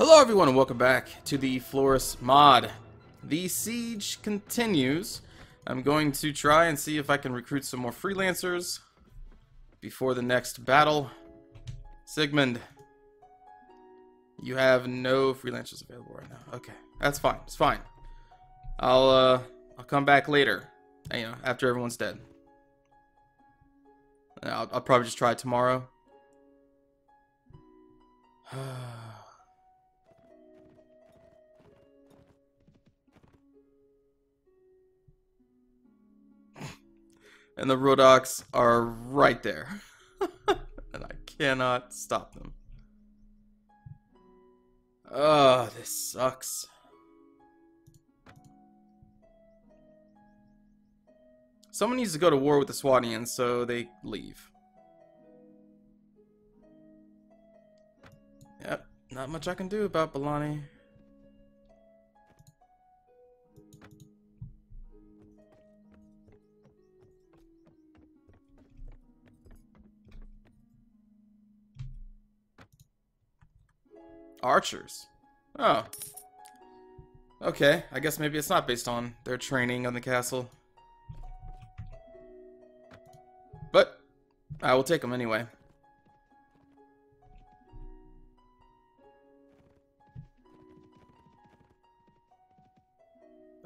Hello everyone and welcome back to the Floris Mod. The siege continues. I'm going to try and see if I can recruit some more freelancers before the next battle. Sigmund, you have no freelancers available right now. Okay, that's fine. It's fine. I'll come back later. You know, after everyone's dead. I'll probably just try tomorrow. And the Rhodoks are right there. And I cannot stop them. Oh, this sucks. Someone needs to go to war with the Swadians, so they leave. Yep, not much I can do about Balani. Archers. Oh. Okay, I guess maybe it's not based on their training on the castle. But I will take them anyway.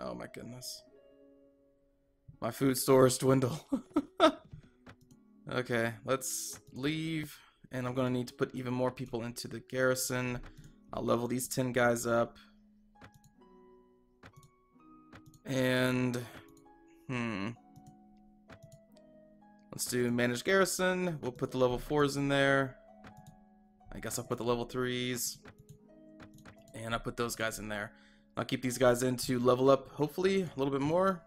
Oh my goodness. My food stores dwindle. Okay, let's leave. And I'm going to need to put even more people into the garrison. I'll level these 10 guys up. And, let's do manage garrison. We'll put the level 4s in there. I guess I'll put the level 3s. And I'll put those guys in there. I'll keep these guys in to level up, hopefully, a little bit more.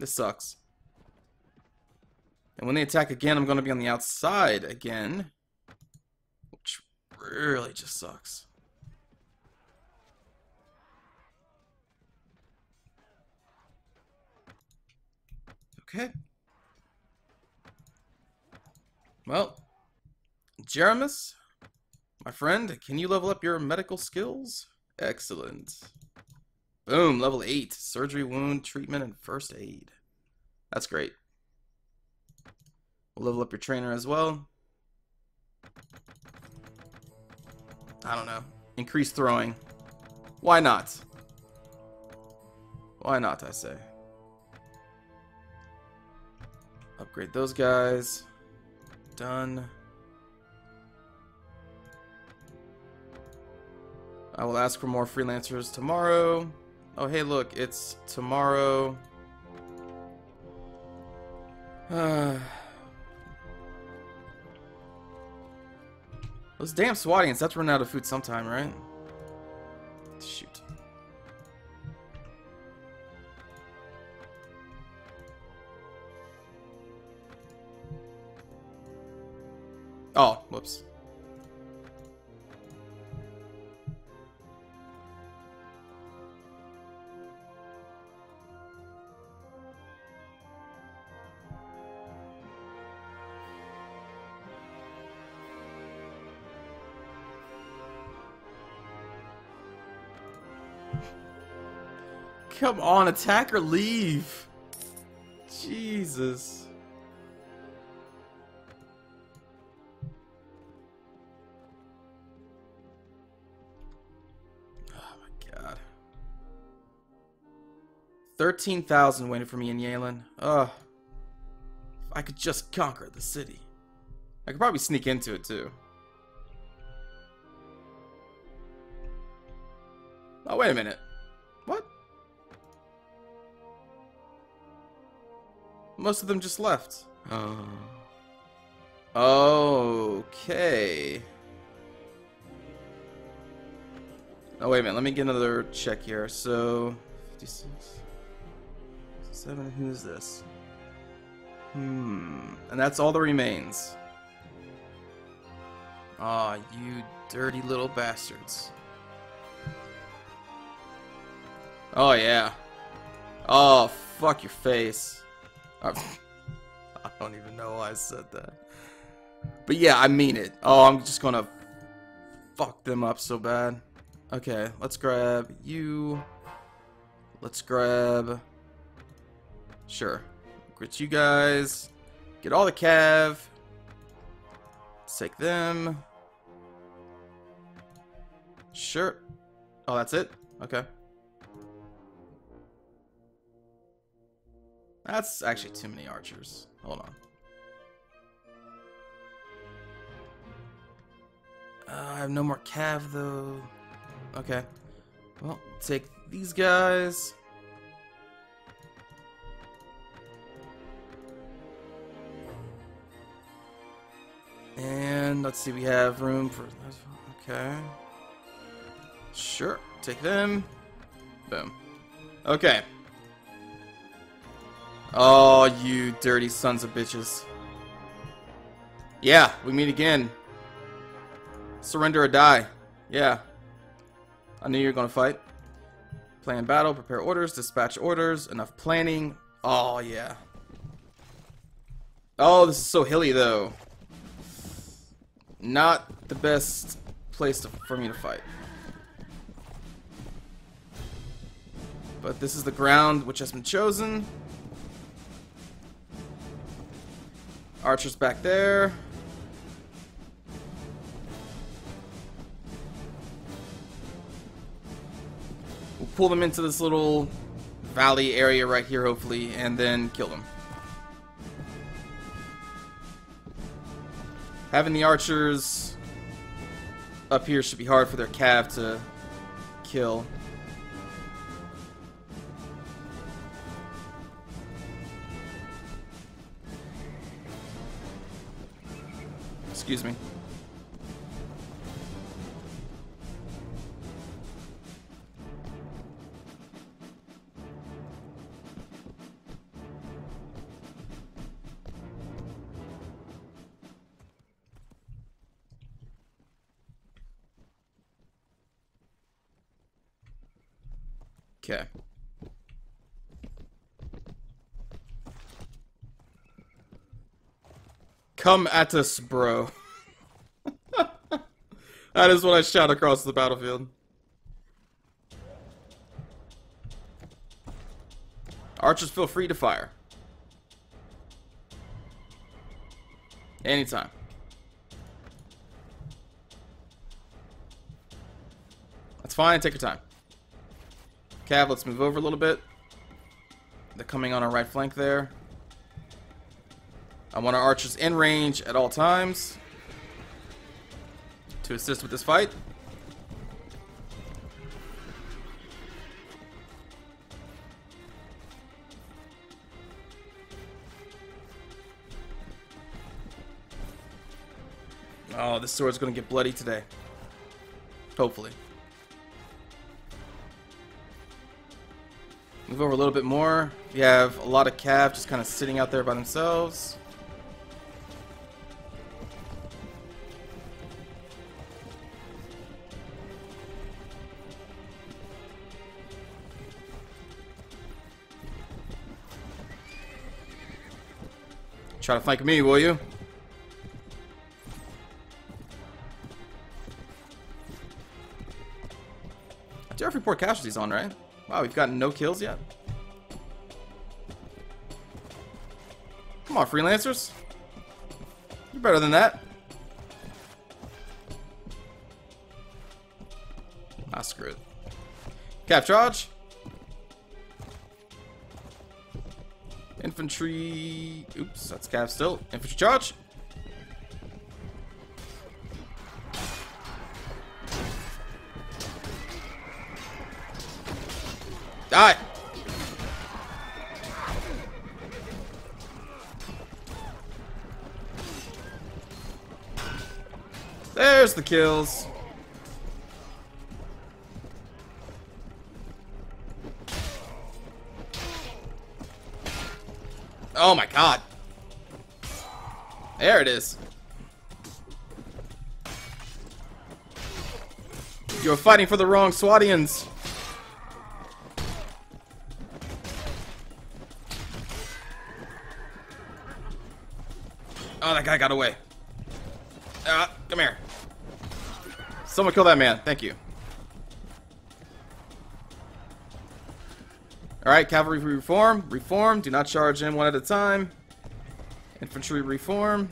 This sucks. And when they attack again, I'm going to be on the outside again. Which really just sucks. Okay. Well, Jeremus, my friend, can you level up your medical skills? Excellent. Boom, level 8. Surgery, wound, treatment, and first aid. That's great. We'll level up your trainer as well. I don't know. Increase throwing. Why not? Why not, I say. Upgrade those guys. Done. I will ask for more freelancers tomorrow. Oh, hey, look, it's tomorrow. Those damn Swadians, that's running out of food sometime, right? Shoot. Oh, whoops. Come on, attack or leave. Jesus. Oh my god. 13,000 waiting for me in Yalen. Ugh. If I could just conquer the city. I could probably sneak into it too. Oh, wait a minute. What? Most of them just left. Oh. Okay. Oh, wait a minute. Let me get another check here. So, 56. 7. Who's this? And that's all that remains. Aw, you dirty little bastards. Oh, yeah. Oh, fuck your face. I don't even know why I said that. But yeah, I mean it. Oh, I'm just gonna fuck them up so bad. Okay, let's grab you. Let's grab... Sure. Get you guys. Get all the cav. Let's take them. Sure. Oh, that's it? Okay. That's actually too many archers. Hold on. I have no more cav though. Okay. Well, take these guys. And let's see, we have room for... Okay. Sure. Take them. Boom. Okay. Oh, you dirty sons of bitches. Yeah, we meet again. Surrender or die. Yeah. I knew you were gonna fight. Plan battle, prepare orders, dispatch orders, enough planning. Oh, yeah. Oh, this is so hilly, though. Not the best place for me to fight. But this is the ground which has been chosen. Archers back there. We'll pull them into this little valley area right here, hopefully, and then kill them. Having the archers up here should be hard for their cav to kill. Excuse me. Okay. Come at us, bro. That is what I shout across the battlefield. Archers, feel free to fire. Anytime. That's fine, take your time. Cav, let's move over a little bit. They're coming on our right flank there. I want our archers in range at all times to assist with this fight. Oh, this sword's gonna get bloody today. Hopefully. Move over a little bit more. We have a lot of cav just kind of sitting out there by themselves. Try to flank me, will you? I do have report casualties on, right? Wow, we've gotten no kills yet. Come on, freelancers. You're better than that. Ah, screw it. Cap charge. Infantry. Oops, that's cap still. Infantry charge. Die! There's the kills. Oh my god. There it is. You're fighting for the wrong Swadians. Oh, that guy got away. Come here. Someone kill that man. Thank you. Alright, cavalry reform. Reform. Do not charge in one at a time. Infantry reform.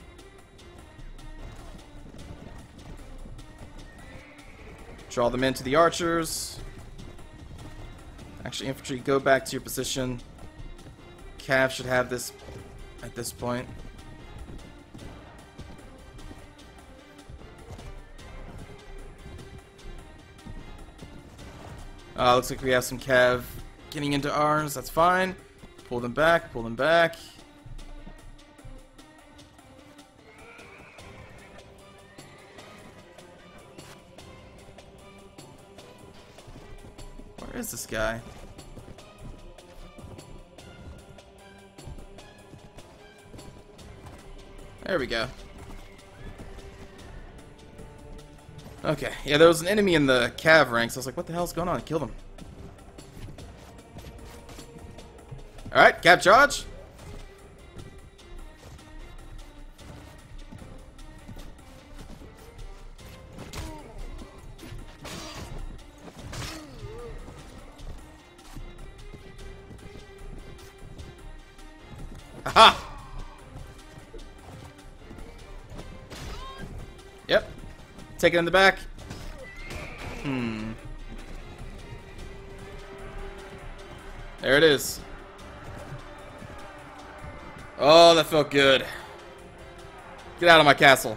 Draw them into the archers. Actually, infantry, go back to your position. Cav should have this at this point. Looks like we have some Cav getting into ours. That's fine. Pull them back. Pull them back. Where is this guy? There we go. Okay, yeah, there was an enemy in the Cav ranks. I was like, what the hell's going on? Kill them. Alright, Cav charge. Aha! Yep. Take it in the back. There it is. Oh, that felt good. Get out of my castle.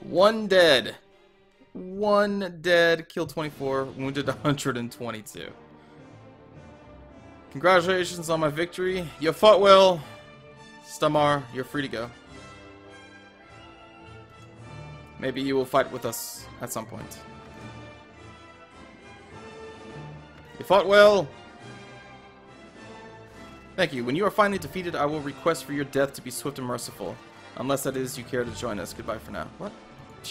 One dead. One dead. Killed 24. Wounded 122. Congratulations on my victory. You fought well. Stamar, you're free to go. Maybe you will fight with us at some point. You fought well. Thank you. When you are finally defeated, I will request for your death to be swift and merciful. Unless that is you care to join us. Goodbye for now. What?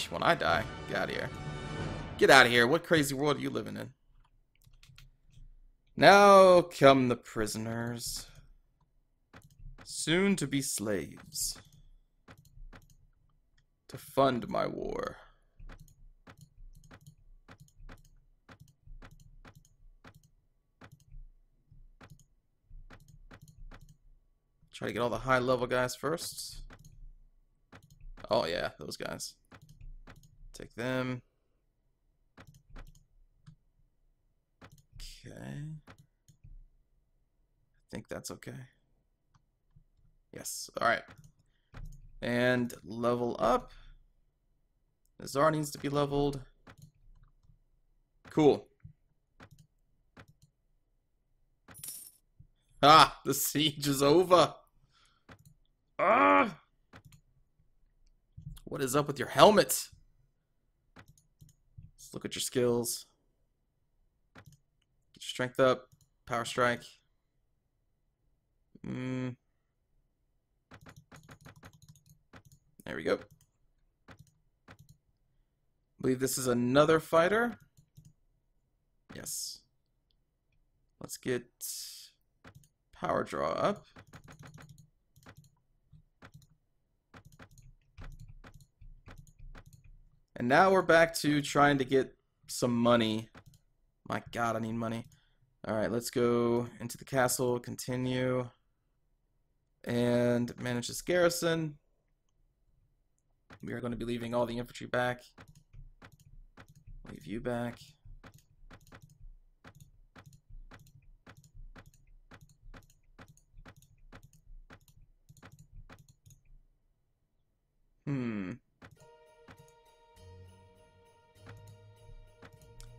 When I die, get out of here. Get out of here. What crazy world are you living in? Now come the prisoners. Soon to be slaves. To fund my war. Try to get all the high level guys first. Oh yeah, those guys. Take them. Okay. I think that's okay. Yes, alright. And level up. The Czar needs to be leveled. Cool. Ah, the siege is over. Ah! What is up with your helmet? Let's look at your skills. Get your strength up. Power strike. There we go. I believe this is another fighter. Yes. Let's get power draw up. And now we're back to trying to get some money. My god, I need money. Alright, let's go into the castle, continue, and manage this garrison. We are going to be leaving all the infantry back. Leave you back.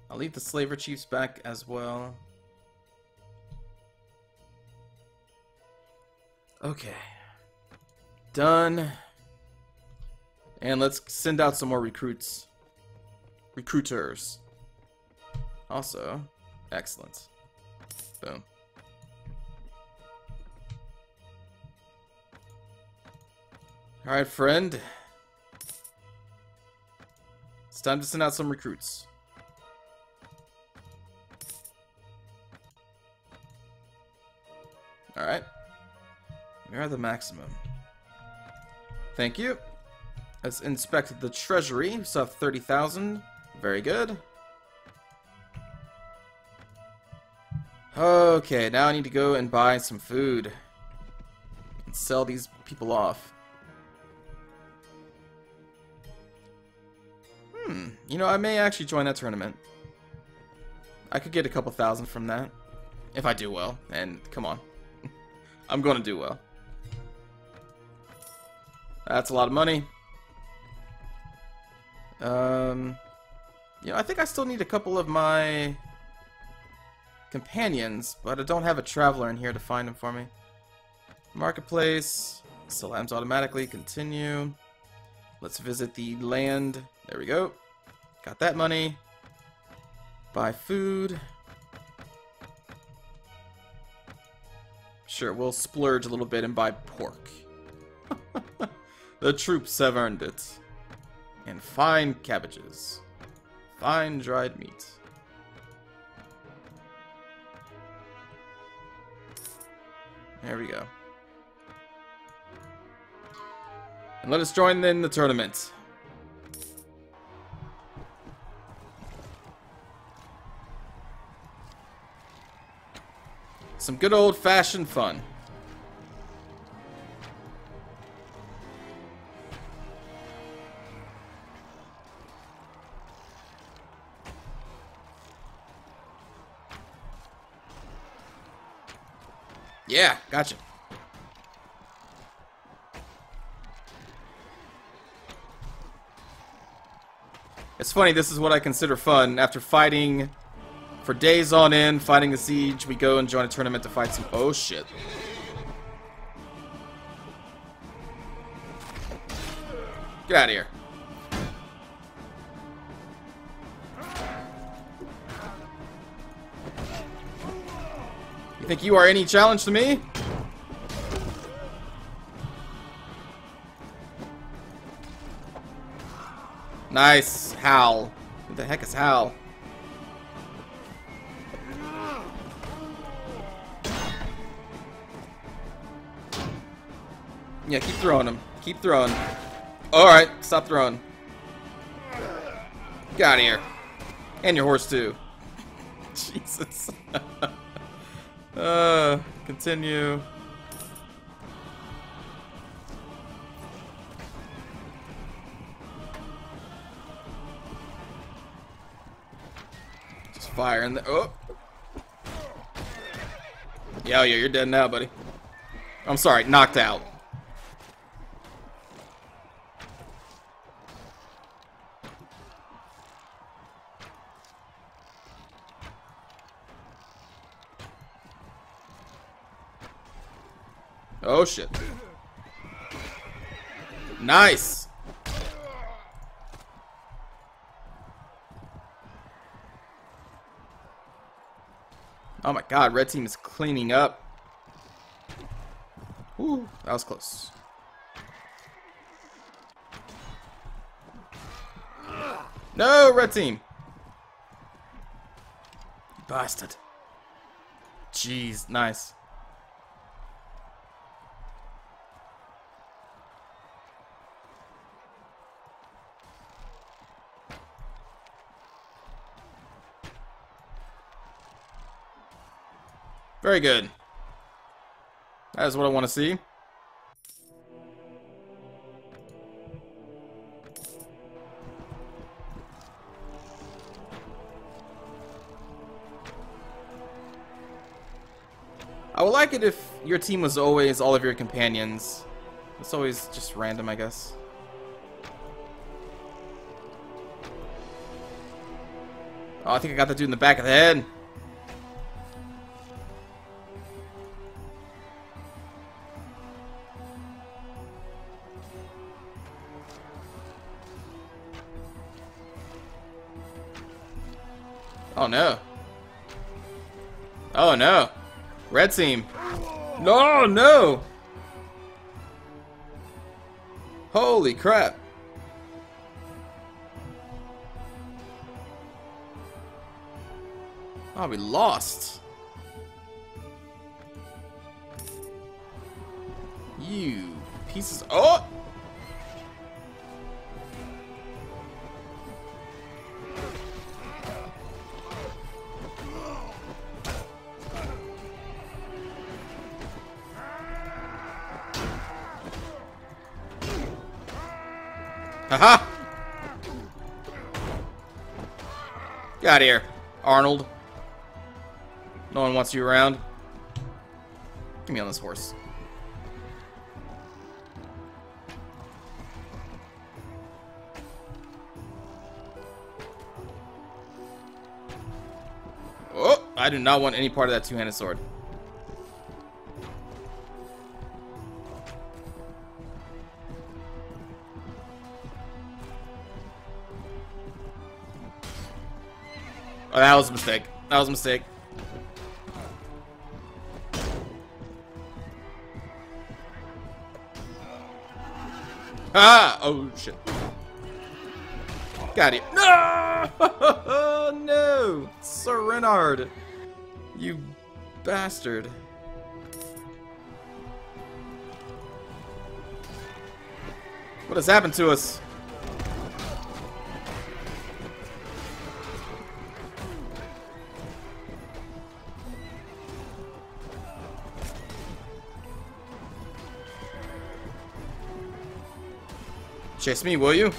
I'll leave the slaver chiefs back as well. Okay. Done. And let's send out some more recruits. Recruiters. Also, excellent. Boom. Alright, friend. It's time to send out some recruits. Alright. We're at the maximum. Thank you. Let's inspect the treasury. We still have 30,000. Very good. Okay, now I need to go and buy some food and sell these people off. You know, I may actually join that tournament. I could get a couple thousand from that if I do well, and come on. I'm gonna do well. That's a lot of money. You know, I think I still need a couple of my companions, but I don't have a traveler in here to find them for me. Marketplace, sell items automatically, continue. Let's visit the land. There we go. Got that money. Buy food. Sure, we'll splurge a little bit and buy pork. The troops have earned it. And fine cabbages. Fine dried meat. There we go. And let us join in the tournament. Some good old-fashioned fun. Yeah, gotcha. It's funny, this is what I consider fun. After fighting for days on end, fighting a siege, we go and join a tournament to fight some... Oh, shit. Get out of here. You think you are any challenge to me? Nice, Hal. Who the heck is Hal? Yeah, keep throwing him. Keep throwing. Alright, stop throwing. Get out of here. And your horse, too. Jesus. Continue. Just fire in the... Oh! Yeah, you're dead now, buddy. I'm sorry, knocked out. Oh shit. Nice. Oh my god, red team is cleaning up. Ooh, that was close. No, red team. You bastard. Jeez, nice. Very good. That is what I want to see. I would like it if your team was always all of your companions. It's always just random, I guess. Oh, I think I got that dude in the back of the head. Oh no. Oh no. Red team. No, no. Holy crap. Oh, we lost. You pieces. Oh! Aha! Get out of here, Arnold. No one wants you around. Get me on this horse. Oh, I do not want any part of that two-handed sword. Oh, that was a mistake. That was a mistake. Ah! Oh, shit. Got it. No! No! Sir Renard. You bastard. What has happened to us? Chase me, will you?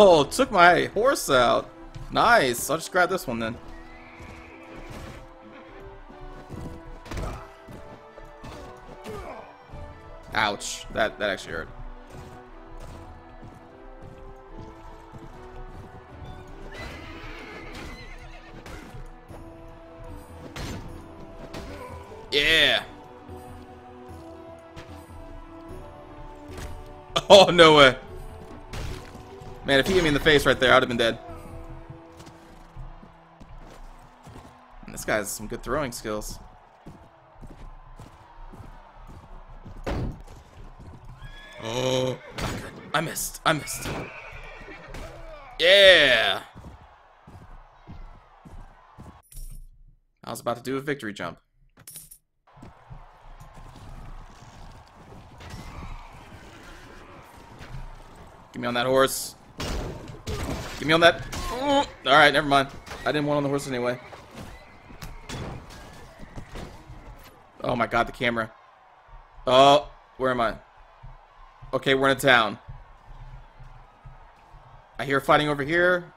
Oh, took my horse out. Nice. I'll just grab this one then. Ouch. That actually hurt. Yeah. Oh, no way. Man, if he hit me in the face right there, I would have been dead. And this guy has some good throwing skills. Oh, I missed. I missed. Yeah. I was about to do a victory jump. Get me on that horse. Get me on that. All right, never mind. I didn't want on the horse anyway. Oh my God, the camera. Oh, where am I? Okay, we're in a town. I hear fighting over here.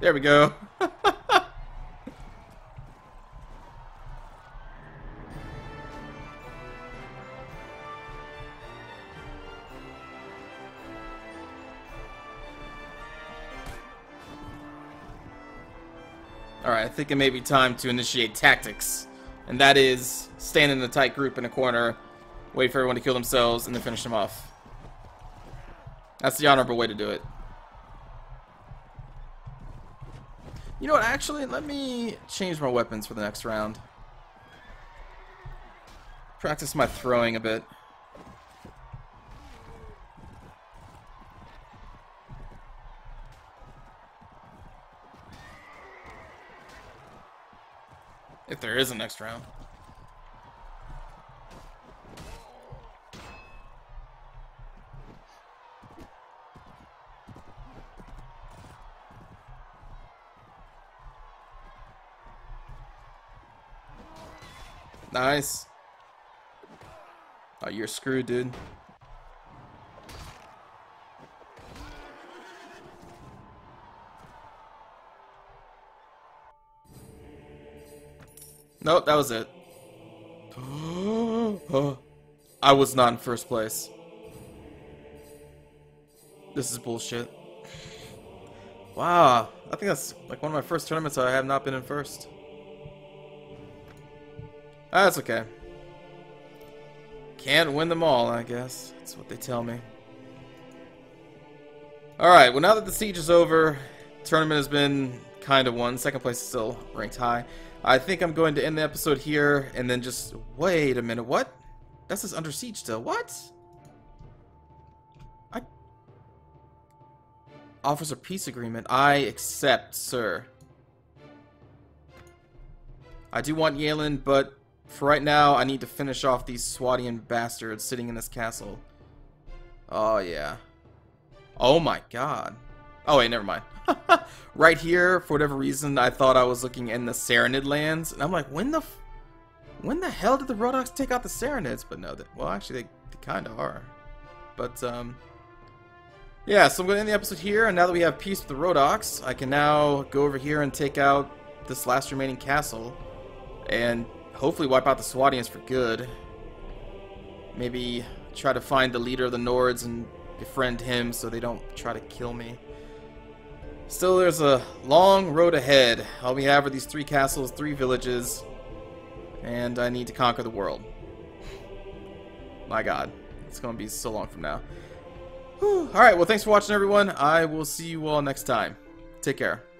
There we go. Alright, I think it may be time to initiate tactics. And that is, stand in a tight group in a corner, wait for everyone to kill themselves, and then finish them off. That's the honorable way to do it. You know what, actually, let me change my weapons for the next round. Practice my throwing a bit. If there is a next round. Nice. Oh, you're screwed, dude. Nope, that was it. Oh, I was not in first place. This is bullshit. Wow, I think that's like one of my first tournaments I have not been in first. That's okay. Can't win them all, I guess. That's what they tell me. Alright, well now that the siege is over, tournament has been kind of won. Second place is still ranked high. I think I'm going to end the episode here and then just wait a minute. What? That says under siege still. What? I offers a peace agreement. I accept, sir. I do want Yalen, but for right now, I need to finish off these Swadian bastards sitting in this castle. Oh yeah. Oh my god. Oh wait, never mind. Right here, for whatever reason, I thought I was looking in the Sarranid lands, and I'm like, when the hell did the Rhodoks take out the Sarranids? But no, well, actually, they kind of are. But yeah, so I'm going to end the episode here, and now that we have peace with the Rhodoks, I can now go over here and take out this last remaining castle, and hopefully wipe out the Swadians for good. Maybe try to find the leader of the Nords and befriend him so they don't try to kill me. Still, there's a long road ahead. All we have are these 3 castles, 3 villages, and I need to conquer the world. My god, it's going to be so long from now. Alright, well, thanks for watching, everyone. I will see you all next time. Take care.